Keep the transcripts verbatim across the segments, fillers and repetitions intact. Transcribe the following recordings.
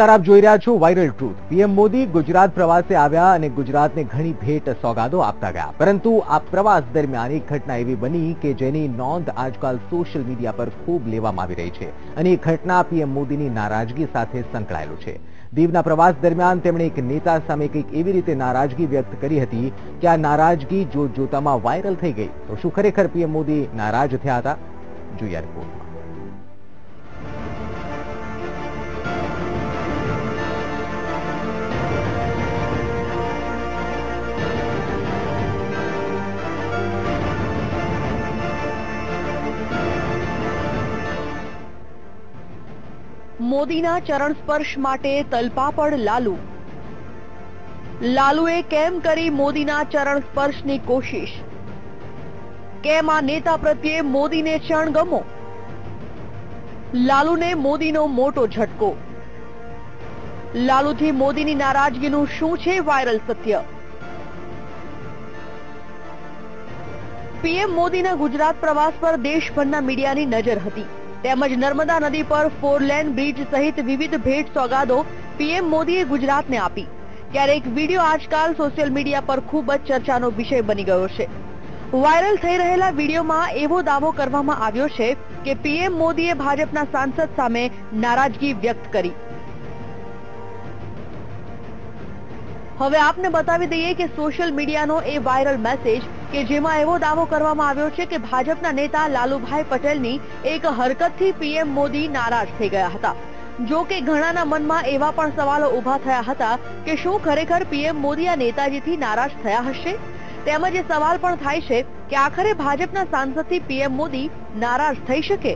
નમસ્કાર, આપ જોઈ રહ્યા છો viral truth. PM Modi Gujarat પ્રવાસે આવ્યા અને ગુજરાતને ઘણી ભેટ સોગાદો આપતા ગયા, પરંતુ આ પ્રવાસ દરમિયાન એક ઘટના એવી બની કે જેની નોંધ આજકાલ સોશિયલ મીડિયા પર ખૂબ લેવામાં આવી રહી છે અને એ ઘટના પીએમ મોદીની નારાજગી સાથે સંકળાયેલું છે। દીવના પ્રવાસ દરમિયાન તેમણે એક નેતા સામે કંઈક એવી રીતે નારાજગી વ્યક્ત કરી હતી કે આ નારાજગી જોત જોતામાં વાયરલ થઈ ગઈ। તો શું ખરેખર પીએમ મોદી નારાજ થયા હતા? જોઈએ મોદીના ચરણ સ્પર્શ માટે તલપાપડ લાલુ। લાલુએ કેમ કરી મોદીના ચરણ સ્પર્શની કોશિશ? કેમ આ નેતા પ્રત્યે મોદીને ક્ષણગમો? લાલુને મોદીનો મોટો ઝટકો। લાલુથી મોદીની નારાજગીનું શું છે વાયરલ સત્ય? પીએમ મોદીના ગુજરાત પ્રવાસ પર દેશભરના મીડિયાની નજર હતી। તેમજ નર્મદા નદી પર ફોર લેન બ્રિજ સહિત વિવિધ ભેટ સોગાદો પીએમ મોદીએ ગુજરાતને આપી, ત્યારે એક વિડીયો આજકાલ સોશિયલ મીડિયા પર ખૂબ જ ચર્ચાનો વિષય બની ગયો છે। વાયરલ થઈ રહેલા વિડીયોમાં એવો દાવો કરવામાં આવ્યો છે કે પીએમ મોદીએ ભાજપના સાંસદ સામે નારાજગી વ્યક્ત કરી। હવે આપને બતાવી દઈએ કે સોશિયલ મીડિયાનો એ વાયરલ મેસેજ કે જેમાં એવો દાવો કરવામાં આવ્યો છે કે ભાજપના નેતા લાલુભાઈ પટેલની એક હરકતથી પીએમ મોદી નારાજ થઈ ગયા હતા। જો કે ઘણાના મનમાં એવા પણ સવાલો ઊભા થયા હતા કે શું ખરેખર પીએમ મોદી આ નેતાજીથી નારાજ થયા હશે? તેમજ એ સવાલ પણ થાય છે કે આખરે ભાજપના સાંસદથી પીએમ મોદી નારાજ થઈ શકે?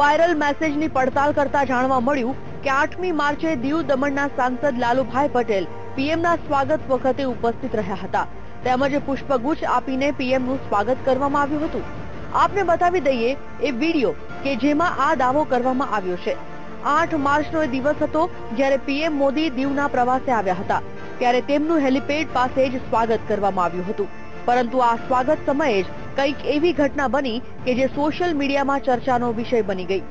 વાયરલ મેસેજની પડતાલ કરતા જાણવા મળ્યું કે આઠમી માર્ચે દીવ દમણના સાંસદ લાલુભાઈ પટેલ પીએમના સ્વાગત વખતે ઉપસ્થિત રહ્યા હતા, તેમજ પુષ્પગુચ્છ આપીને પીએમનું સ્વાગત કરવામાં આવ્યું હતું। આપને બતાવી દઈએ એ વિડીયો કે જેમાં આ દાવો કરવામાં આવ્યો છે। આઠ માર્ચનો એ દિવસ હતો જ્યારે પીએમ મોદી દીવના પ્રવાસે આવ્યા હતા, ત્યારે તેમનું હેલિપેડ પાસે જ સ્વાગત કરવામાં આવ્યું હતું। પરંતુ આ સ્વાગત સમયે જ કંઈક એવી ઘટના બની કે જે સોશિયલ મીડિયામાં ચર્ચાનો વિષય બની ગઈ।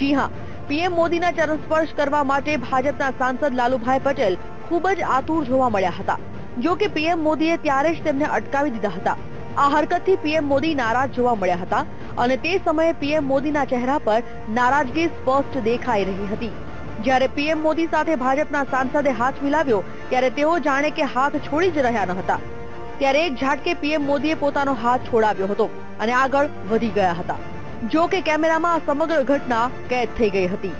જી હા, પીએમ મોદીના ચરણ સ્પર્શ કરવા માટે ભાજપના સાંસદ લાલુભાઈ પટેલ ખૂબ જ આતુર જોવા મળ્યા હતા। જો કે પીએમ મોદીએ ત્યારે જ તેમને અટકાવી દીધા હતા। આ હરકતથી પીએમ મોદી નારાજ જોવા મળ્યા હતા અને તે સમયે પીએમ મોદીના ચહેરા પર નારાજગી સ્પષ્ટ દેખાઈ રહી હતી। જ્યારે પીએમ મોદી સાથે ભાજપના સાંસદે હાથ મિલાવ્યો ત્યારે તેઓ જાણે કે હાથ છોડી જ રહ્યા ન હતા, ત્યારે એક ઝાટકે પીએમ મોદીએ પોતાનો હાથ છોડાવ્યો હતો અને આગળ વધી ગયા હતા। જો કે કેમેરામાં આ સમગ્ર ઘટના કેદ થઈ ગઈ હતી।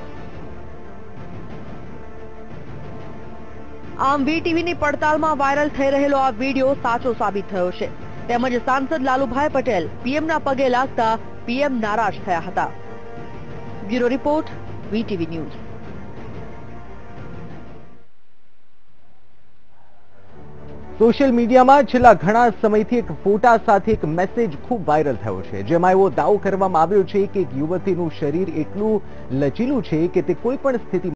આમ વીટીવીની પડતાલમાં વાયરલ થઈ રહેલો આ વિડીયો સાચો સાબિત થયો છે। તેમજ સાંસદ લાલુભાઈ પટેલ પીએમના પગે લાગતા પીએમ નારાજ થયા હતા। Bureau report, VTV news. Social મીડિયામાં છેલ્લા ઘણા સમયથી એક ફોટા સાથે એક મેસેજ ખૂબ વાયરલ થયો છે, જેમાં એવો દાવો કરવામાં આવ્યો છે કે એક યુવતીનું શરીર એટલું લચીલું છે કે તે કોઈ પણ સ્થિતિ